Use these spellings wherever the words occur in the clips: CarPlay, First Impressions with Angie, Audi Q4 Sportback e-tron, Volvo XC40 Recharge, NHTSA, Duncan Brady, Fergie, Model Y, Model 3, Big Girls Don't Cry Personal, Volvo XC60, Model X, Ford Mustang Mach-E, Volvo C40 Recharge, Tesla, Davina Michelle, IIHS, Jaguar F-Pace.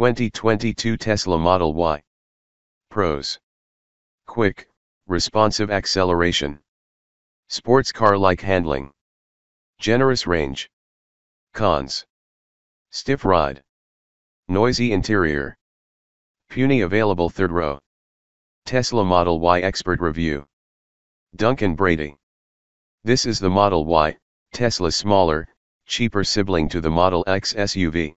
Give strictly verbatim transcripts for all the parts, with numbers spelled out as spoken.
twenty twenty-two Tesla Model Y. Pros: quick, responsive acceleration, sports car-like handling, generous range. Cons: stiff ride, noisy interior, puny available third row. Tesla Model Y Expert Review. Duncan Brady. This is the Model Y, Tesla's smaller, cheaper sibling to the Model X S U V.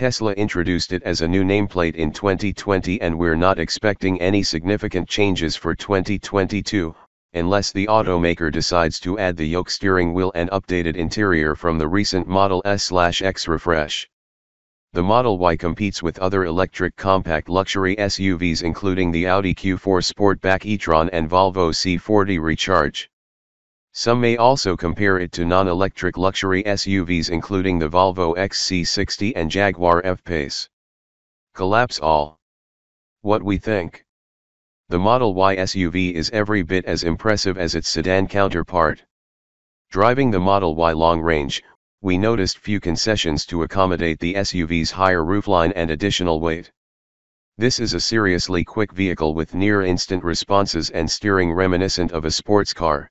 Tesla introduced it as a new nameplate in twenty twenty, and we're not expecting any significant changes for twenty twenty-two, unless the automaker decides to add the yoke steering wheel and updated interior from the recent Model S/X refresh. The Model Y competes with other electric compact luxury S U Vs, including the Audi Q four Sportback e-tron and Volvo C forty Recharge. Some may also compare it to non-electric luxury S U Vs including the Volvo X C sixty and Jaguar F-Pace. Collapse all. What we think. The Model Y S U V is every bit as impressive as its sedan counterpart. Driving the Model Y long range, we noticed few concessions to accommodate the S U V's higher roofline and additional weight. This is a seriously quick vehicle with near-instant responses and steering reminiscent of a sports car.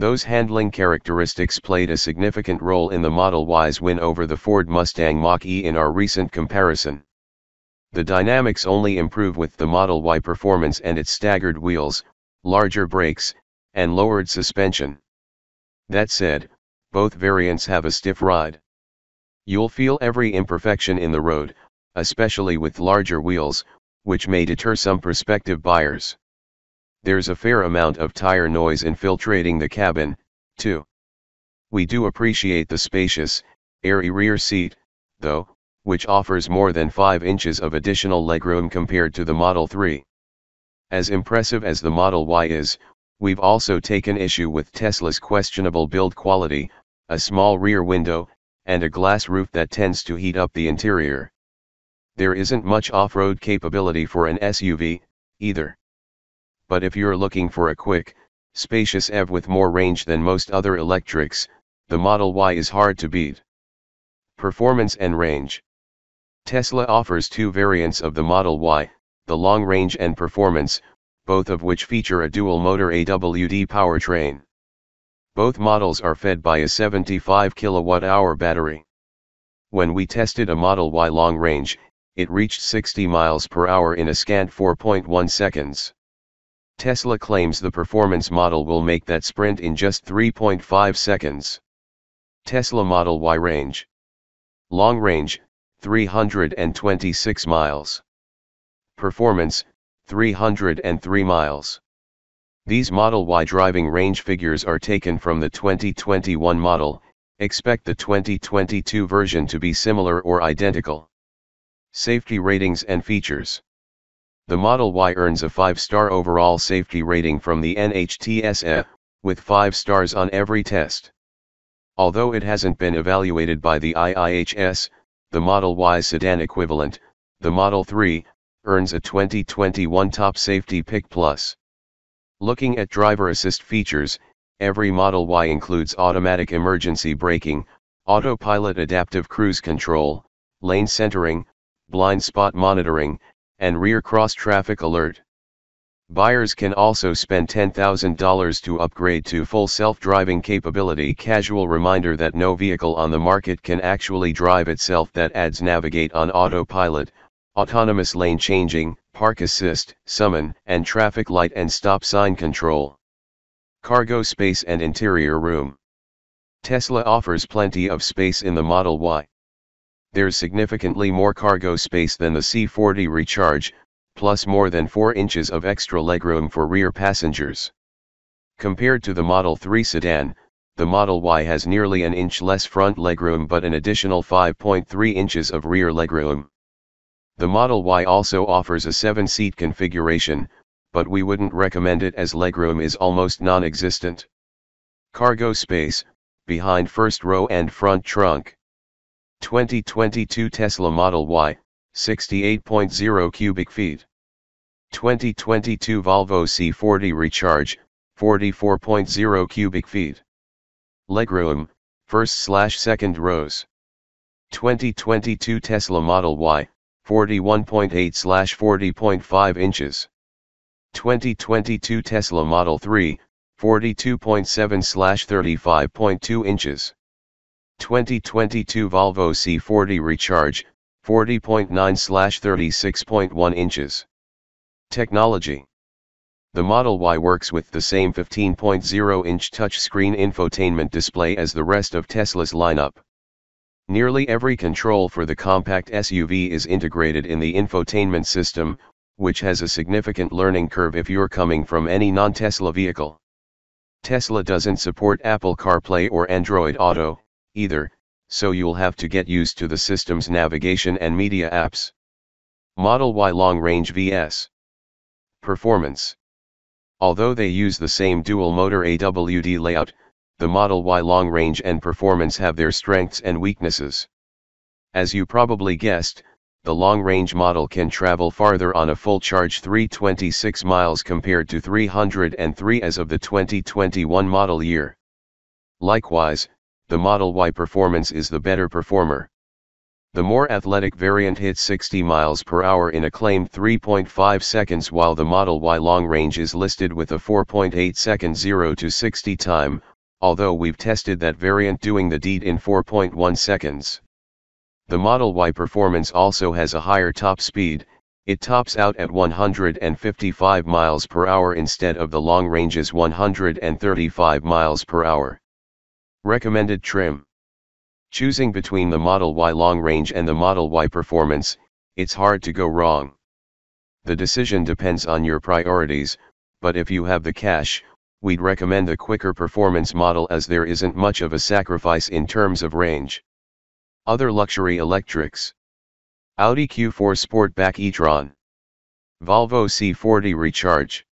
Those handling characteristics played a significant role in the Model Y's win over the Ford Mustang Mach-E in our recent comparison. The dynamics only improve with the Model Y performance and its staggered wheels, larger brakes, and lowered suspension. That said, both variants have a stiff ride. You'll feel every imperfection in the road, especially with larger wheels, which may deter some prospective buyers. There's a fair amount of tire noise infiltrating the cabin, too. We do appreciate the spacious, airy rear seat, though, which offers more than five inches of additional legroom compared to the Model three. As impressive as the Model Y is, we've also taken issue with Tesla's questionable build quality, a small rear window, and a glass roof that tends to heat up the interior. There isn't much off-road capability for an S U V, either. But if you're looking for a quick, spacious E V with more range than most other electrics, the Model Y is hard to beat. Performance and range. Tesla offers two variants of the Model Y, the long range and performance, both of which feature a dual-motor A W D powertrain. Both models are fed by a seventy-five kilowatt hour battery. When we tested a Model Y long range, it reached sixty miles per hour in a scant four point one seconds. Tesla claims the performance model will make that sprint in just three point five seconds. Tesla Model Y range. Long range, three hundred twenty-six miles. Performance, three hundred three miles. These Model Y driving range figures are taken from the twenty twenty-one model. Expect the twenty twenty-two version to be similar or identical. Safety ratings and features. The Model Y earns a five star overall safety rating from the N H T S A, with five stars on every test. Although it hasn't been evaluated by the I I H S, the Model Y's sedan equivalent, the Model three, earns a twenty twenty-one Top Safety Pick Plus. Looking at driver assist features, every Model Y includes automatic emergency braking, autopilot adaptive cruise control, lane centering, blind spot monitoring, and rear cross-traffic alert. Buyers can also spend ten thousand dollars to upgrade to full self-driving capability. Casual reminder that no vehicle on the market can actually drive itself. That adds navigate on autopilot, autonomous lane changing, park assist, summon, and traffic light and stop sign control. Cargo space and interior room. Tesla offers plenty of space in the Model Y. There's significantly more cargo space than the C forty Recharge, plus more than four inches of extra legroom for rear passengers. Compared to the Model three sedan, the Model Y has nearly an inch less front legroom but an additional five point three inches of rear legroom. The Model Y also offers a seven seat configuration, but we wouldn't recommend it as legroom is almost non-existent. Cargo space, behind first row and front trunk. twenty twenty-two Tesla Model Y, sixty-eight point zero cubic feet. twenty twenty-two Volvo C forty Recharge, forty-four point zero cubic feet. Legroom, first slash second rows. twenty twenty-two Tesla Model Y, forty-one point eight to forty point five inches. twenty twenty-two Tesla Model three, forty-two point seven to thirty-five point two inches. twenty twenty-two Volvo C forty Recharge, forty point nine to thirty-six point one inches. Technology. The Model Y works with the same fifteen point zero inch touchscreen infotainment display as the rest of Tesla's lineup. Nearly every control for the compact S U V is integrated in the infotainment system, which has a significant learning curve if you're coming from any non-Tesla vehicle. Tesla doesn't support Apple CarPlay or Android Auto, either, so you'll have to get used to the system's navigation and media apps. Model Y Long Range versus. Performance. Although they use the same dual-motor A W D layout, the Model Y long range and performance have their strengths and weaknesses. As you probably guessed, the long-range model can travel farther on a full charge, three hundred twenty-six miles compared to three hundred three as of the twenty twenty-one model year. Likewise, the Model Y performance is the better performer. The more athletic variant hits sixty miles per hour in a claimed three point five seconds, while the Model Y long range is listed with a four point eight second zero to sixty time, although we've tested that variant doing the deed in four point one seconds. The Model Y performance also has a higher top speed. It tops out at one hundred fifty-five miles per hour instead of the long range's one hundred thirty-five miles per hour. Recommended trim. Choosing between the Model Y long range and the Model Y performance, it's hard to go wrong. The decision depends on your priorities, but if you have the cash, we'd recommend the quicker performance model, as there isn't much of a sacrifice in terms of range. Other luxury electrics. Audi Q four Sportback e-tron. Volvo C forty Recharge.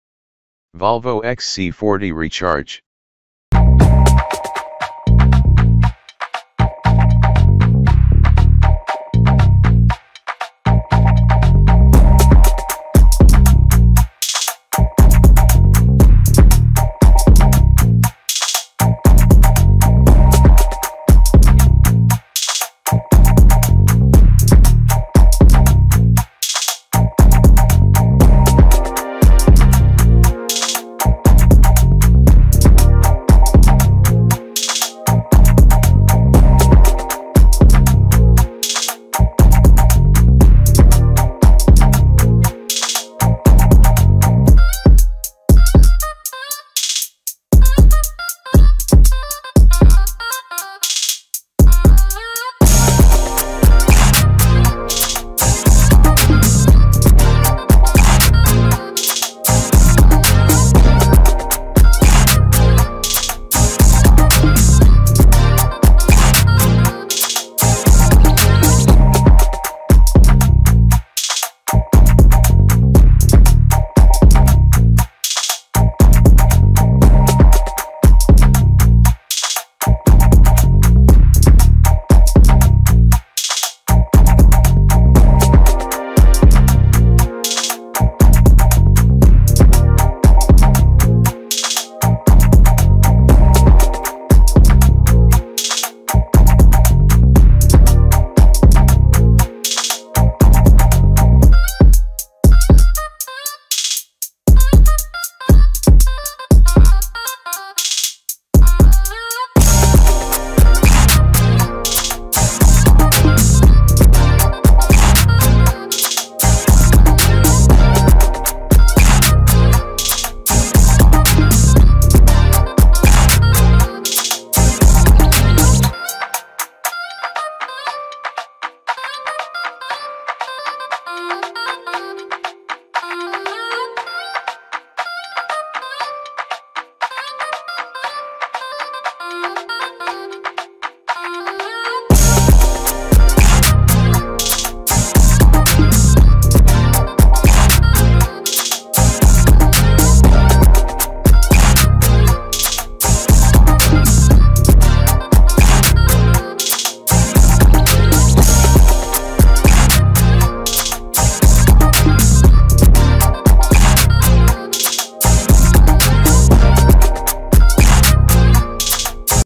Volvo X C forty Recharge.